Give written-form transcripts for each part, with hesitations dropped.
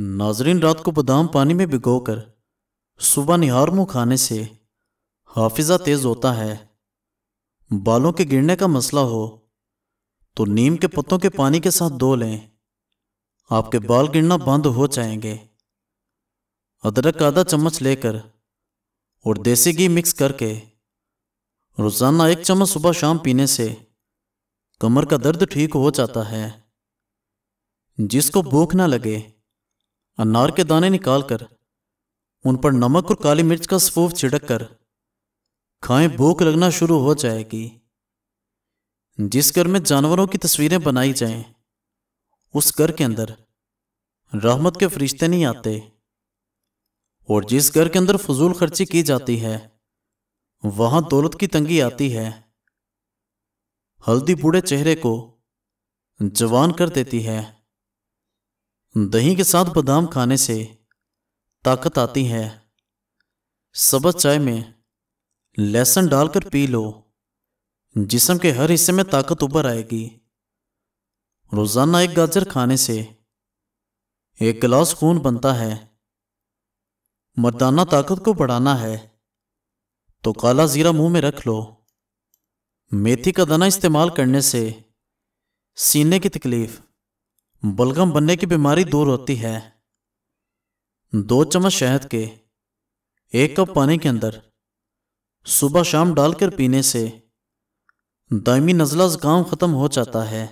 नाजरीन, रात को बादाम पानी में भिगोकर सुबह निहार मुँह खाने से हाफिज़ा तेज़ होता है। बालों के गिरने का मसला हो तो नीम के पत्तों के पानी के साथ धो लें, आपके बाल गिरना बंद हो जाएंगे। अदरक आधा चम्मच लेकर और देसी घी मिक्स करके रोज़ाना एक चम्मच सुबह शाम पीने से कमर का दर्द ठीक हो जाता है। जिसको भूख ना लगे अनार के दाने निकालकर उन पर नमक और काली मिर्च का सफूफ छिड़क कर खाएं, भूख लगना शुरू हो जाएगी। जिस घर में जानवरों की तस्वीरें बनाई जाएं, उस घर के अंदर रहमत के फरिश्ते नहीं आते, और जिस घर के अंदर फजूल खर्ची की जाती है वहां दौलत की तंगी आती है। हल्दी बूढ़े चेहरे को जवान कर देती है। दही के साथ बादाम खाने से ताकत आती है। सबज चाय में लहसुन डालकर पी लो, जिस्म के हर हिस्से में ताकत उभर आएगी। रोज़ाना एक गाजर खाने से एक गिलास खून बनता है। मर्दाना ताकत को बढ़ाना है तो काला जीरा मुंह में रख लो। मेथी का दाना इस्तेमाल करने से सीने की तकलीफ, बलगम बनने की बीमारी दूर होती है। 2 चम्मच शहद के 1 कप पानी के अंदर सुबह शाम डालकर पीने से दायमी नज़ला ज़ुकाम ख़त्म हो जाता है।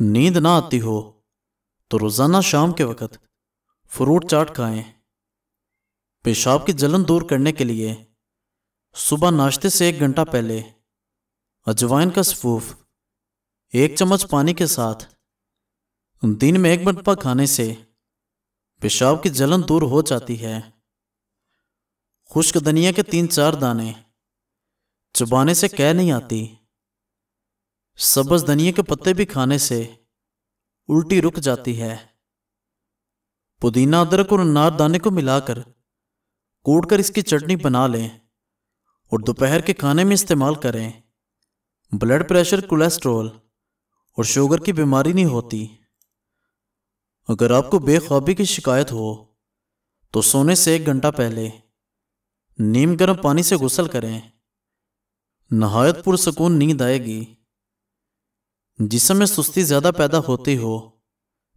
नींद ना आती हो तो रोज़ाना शाम के वक़्त फ्रूट चाट खाएं। पेशाब की जलन दूर करने के लिए सुबह नाश्ते से 1 घंटा पहले अजवाइन का सफूफ 1 चम्मच पानी के साथ दिन में 1 मरतबा खाने से पेशाब की जलन दूर हो जाती है। खुश्क धनिया के 3-4 दाने चबाने से कह नहीं आती। सब्ज़ धनिया के पत्ते भी खाने से उल्टी रुक जाती है। पुदीना, अदरक और अनार दाने को मिलाकर कूटकर इसकी चटनी बना लें और दोपहर के खाने में इस्तेमाल करें। ब्लड प्रेशर, कोलेस्ट्रॉल और शुगर की बीमारी नहीं होती। अगर आपको बेख्वाबी की शिकायत हो तो सोने से 1 घंटा पहले नीम गर्म पानी से गुस्ल करें, नहायत पुरसकून नींद आएगी। जिस्म में सुस्ती ज़्यादा पैदा होती हो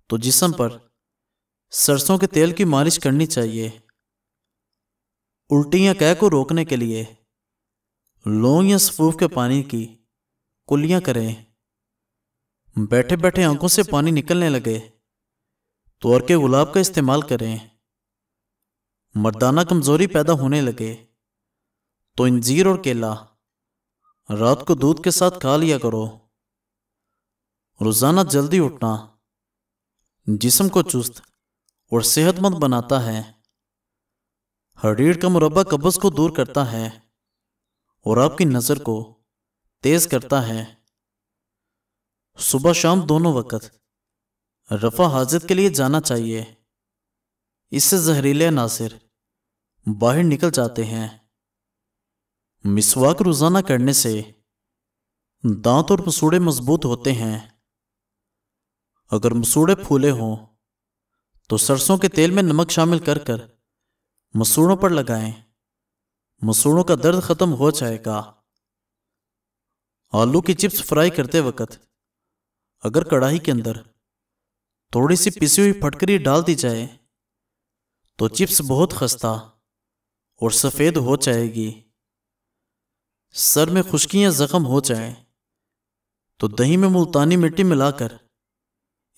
तो जिस्म पर सरसों के तेल की मालिश करनी चाहिए। उल्टी या कह को रोकने के लिए लौंग या सफूफ के पानी की कुलियाँ करें। बैठे बैठे आंखों से पानी निकलने लगे तो और के गुलाब का इस्तेमाल करें। मर्दाना कमज़ोरी पैदा होने लगे तो इंजीर और केला रात को दूध के साथ खा लिया करो। रोज़ाना जल्दी उठना जिस्म को चुस्त और सेहतमंद बनाता है। हरीर का मुरब्बा कब्ज़ को दूर करता है और आपकी नज़र को तेज़ करता है। सुबह शाम दोनों वक़्त रफ़ा हाजत के लिए जाना चाहिए, इससे जहरीले अनासर बाहर निकल जाते हैं। मिसवाक रोज़ाना करने से दांत और मसूड़े मजबूत होते हैं। अगर मसूड़े फूले हों तो सरसों के तेल में नमक शामिल कर कर मसूड़ों पर लगाएं, मसूड़ों का दर्द ख़त्म हो जाएगा। आलू की चिप्स फ्राई करते वक़्त अगर कढ़ाई के अंदर थोड़ी सी पिसी हुई फटकरी डाल दी जाए तो चिप्स बहुत खस्ता और सफ़ेद हो जाएगी। सर में खुश्की या ज़ख़म हो जाए तो दही में मुल्तानी मिट्टी मिलाकर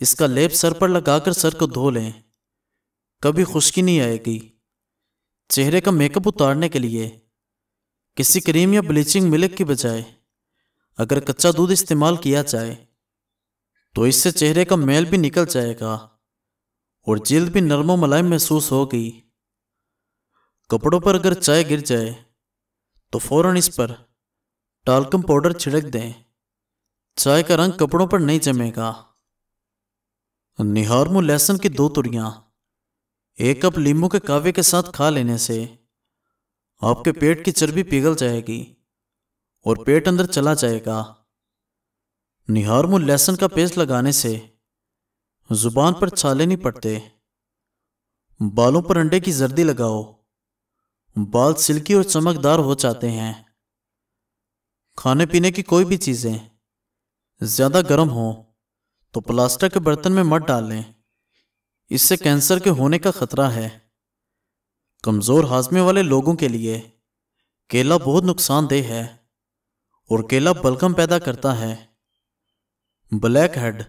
इसका लेप सर पर लगाकर सर को धो लें, कभी खुश्की नहीं आएगी। चेहरे का मेकअप उतारने के लिए किसी क्रीम या ब्लीचिंग मिल्क की बजाय अगर कच्चा दूध इस्तेमाल किया जाए तो इससे चेहरे का मैल भी निकल जाएगा और जिल्द भी नरम मुलायम महसूस होगी। कपड़ों पर अगर चाय गिर जाए तो फौरन इस पर टाल्कम पाउडर छिड़क दें, चाय का रंग कपड़ों पर नहीं जमेगा। निहार मुँह लहसुन की 2 तुरियाँ 1 कप लींबू के कावे के साथ खा लेने से आपके पेट की चर्बी पिघल जाएगी और पेट अंदर चला जाएगा। निहार मुँह लहसुन का पेस्ट लगाने से ज़ुबान पर छाले नहीं पड़ते। बालों पर अंडे की जर्दी लगाओ। बाल सिल्की और चमकदार हो जाते हैं। खाने पीने की कोई भी चीज़ें ज़्यादा गर्म हो तो प्लास्टिक के बर्तन में मत डालें, इससे कैंसर के होने का खतरा है। कमज़ोर हाजमे वाले लोगों के लिए केला बहुत नुकसानदेह है और केला बलगम पैदा करता है। ब्लैक हेड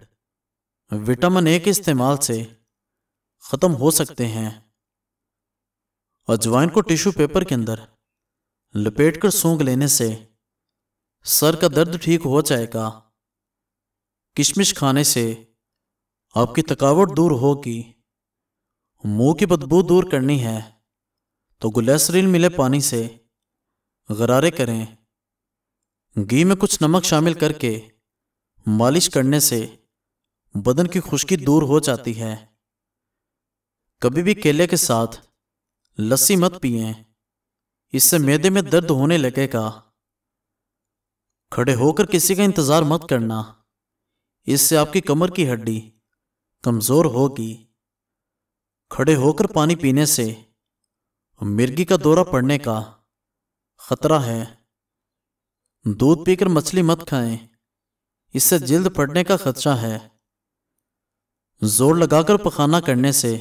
विटामिन ए के इस्तेमाल से ख़त्म हो सकते हैं। अजवाइन को टिश्यू पेपर के अंदर लपेटकर सूंघ लेने से सर का दर्द ठीक हो जाएगा। किशमिश खाने से आपकी थकावट दूर होगी। मुंह की बदबू दूर करनी है तो ग्लिसरीन मिले पानी से गरारे करें। घी में कुछ नमक शामिल करके मालिश करने से बदन की खुश्की दूर हो जाती है। कभी भी केले के साथ लस्सी मत पिएं, इससे मैदे में दर्द होने लगेगा। खड़े होकर किसी का इंतज़ार मत करना, इससे आपकी कमर की हड्डी कमज़ोर होगी। खड़े होकर पानी पीने से मिर्गी का दौरा पड़ने का खतरा है। दूध पीकर मछली मत खाएं, इससे जल्द पड़ने का खदशा है। जोर लगाकर पखाना करने से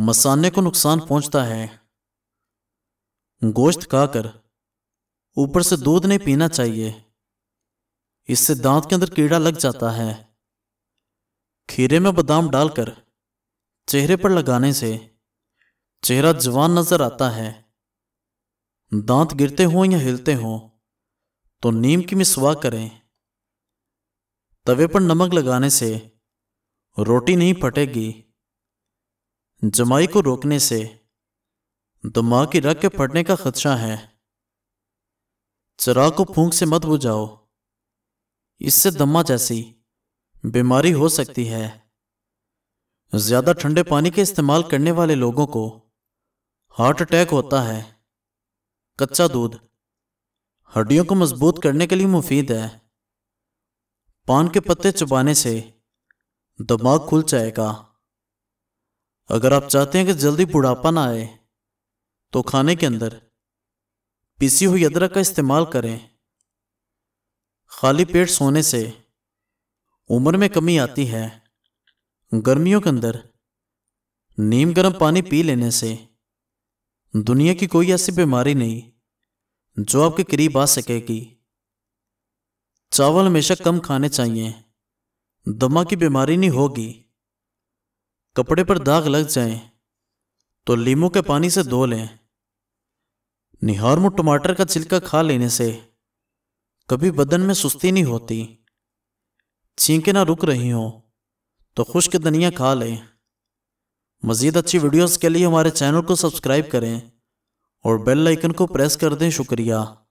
मसाने को नुकसान पहुंचता है। गोश्त खाकर ऊपर से दूध नहीं पीना चाहिए, इससे दांत के अंदर कीड़ा लग जाता है। खीरे में बादाम डालकर चेहरे पर लगाने से चेहरा जवान नजर आता है। दांत गिरते हों या हिलते हों तो नीम की मिसवाक करें। तवे पर नमक लगाने से रोटी नहीं फटेगी। जमाई को रोकने से दिमाग की रग के फटने का खदशा है। चिराग को फूंक से मत बुझाओ, इससे दमा जैसी बीमारी हो सकती है। ज़्यादा ठंडे पानी के इस्तेमाल करने वाले लोगों को हार्ट अटैक होता है। कच्चा दूध हड्डियों को मजबूत करने के लिए मुफीद है। पान के पत्ते चबाने से दिमाग खुल जाएगा। अगर आप चाहते हैं कि जल्दी बुढ़ापा ना आए तो खाने के अंदर पिसी हुई अदरक का इस्तेमाल करें। खाली पेट सोने से उम्र में कमी आती है। गर्मियों के अंदर नीम गर्म पानी पी लेने से दुनिया की कोई ऐसी बीमारी नहीं जो आपके करीब आ सकेगी। चावल हमेशा कम खाने चाहिए, दमा की बीमारी नहीं होगी। कपड़े पर दाग लग जाएं तो लीमू के पानी से धो लें। निहार में टमाटर का छिलका खा लेने से कभी बदन में सुस्ती नहीं होती। छींकें ना रुक रही हो तो खुश्क धनिया खा लें। मज़ीद अच्छी वीडियोस के लिए हमारे चैनल को सब्सक्राइब करें और बेल आइकन को प्रेस कर दें। शुक्रिया।